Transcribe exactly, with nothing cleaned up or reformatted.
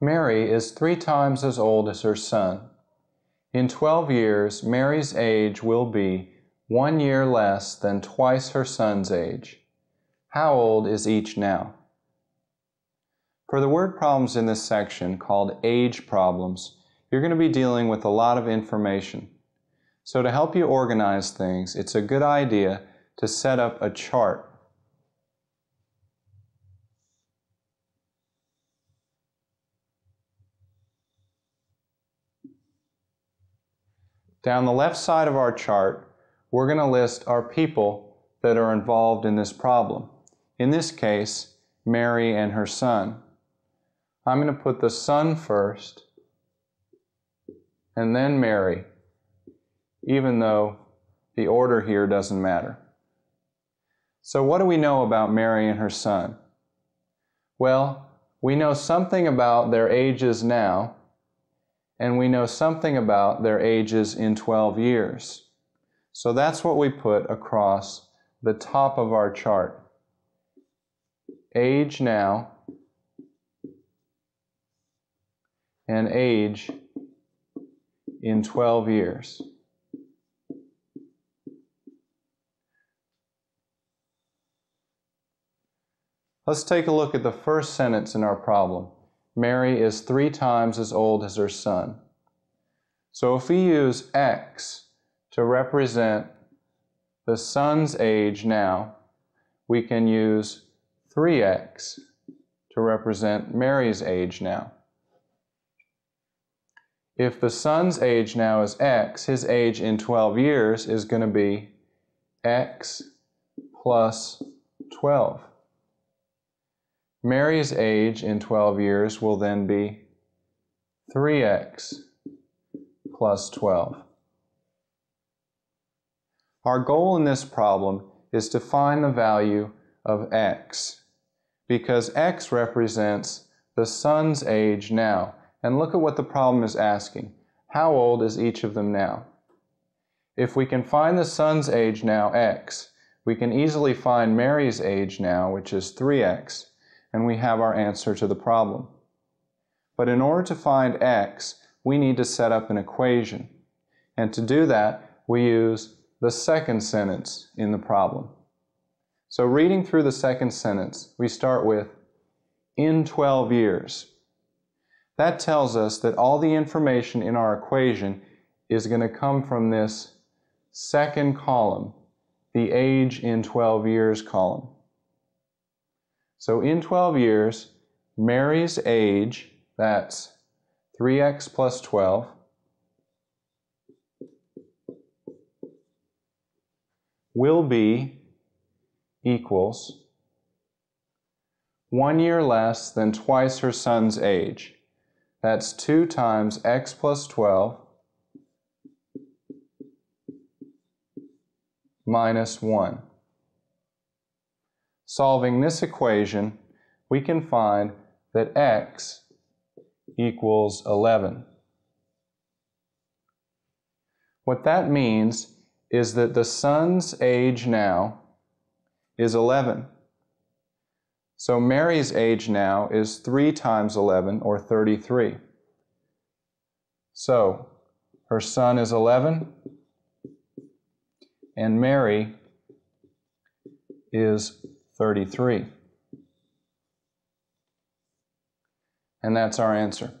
Mary is three times as old as her son. In twelve years, Mary's age will be one year less than twice her son's age. How old is each now? For the word problems in this section, called age problems, you're going to be dealing with a lot of information. So to help you organize things, it's a good idea to set up a chart. Down the left side of our chart, we're going to list our people that are involved in this problem. In this case, Mary and her son. I'm going to put the son first, and then Mary, even though the order here doesn't matter. So what do we know about Mary and her son? Well, we know something about their ages now, and we know something about their ages in twelve years. So that's what we put across the top of our chart. Age now and age in twelve years. Let's take a look at the first sentence in our problem. Mary is three times as old as her son. So if we use X to represent the son's age now, we can use three X to represent Mary's age now. If the son's age now is X, his age in twelve years is going to be X plus twelve. Mary's age in twelve years will then be three X plus twelve. Our goal in this problem is to find the value of X, because X represents the son's age now. And look at what the problem is asking. How old is each of them now? If we can find the son's age now, X, we can easily find Mary's age now, which is three X. And we have our answer to the problem. But in order to find X, we need to set up an equation. And to do that, we use the second sentence in the problem. So reading through the second sentence, we start with, in twelve years. That tells us that all the information in our equation is going to come from this second column, the age in twelve years column. So in twelve years, Mary's age, that's three X plus twelve, will be equals one year less than twice her son's age. That's two times X plus twelve minus one. Solving this equation, we can find that X equals eleven. What that means is that the son's age now is eleven. So Mary's age now is three times eleven, or thirty-three. So her son is eleven, and Mary is thirty-three. And that's our answer.